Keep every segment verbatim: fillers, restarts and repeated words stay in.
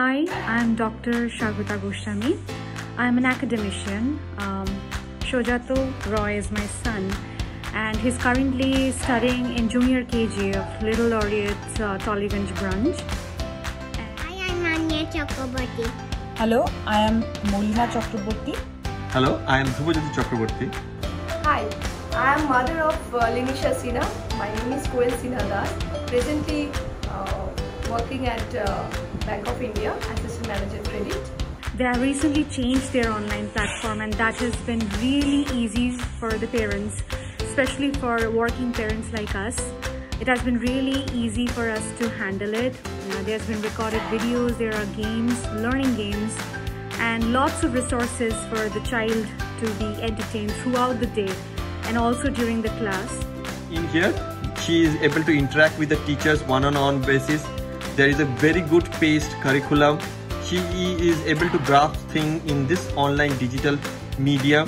Hi, I'm Doctor Shagupta Goshwami. I'm an academician. Um, Shojato Roy is my son and he's currently studying in Junior K G of Little Laureates uh, Tollygunj branch. Hi, I'm Mania Chakraborty. Hello, I am Molika Chakraborty. Hello, I am Subhajit Chakraborty. Hi, I am mother of Arlinisha Sina. My name is Koel Sinha. Presently uh, working at uh, Bank of India as a manager credit. They have recently changed their online platform and that has been really easy for the parents, especially for working parents like us. It has been really easy for us to handle it. You know, there's been recorded videos, there are games, learning games and lots of resources for the child to be entertained throughout the day and also during the class. In here, she is able to interact with the teachers one-on-one basis. There is a very good paced curriculum. She is able to grasp things in this online digital media,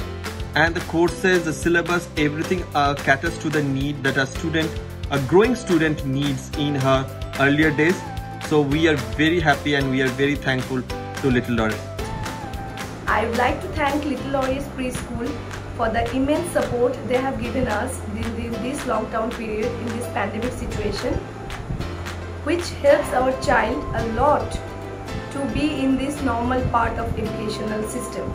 and the courses, the syllabus, everything uh, caters to the need that a student, a growing student needs in her earlier days. So we are very happy and we are very thankful to Little Laureates. I would like to thank Little Laureates Preschool for the immense support they have given us in this lockdown period, in this pandemic situation, which helps our child a lot to be in this normal part of educational system.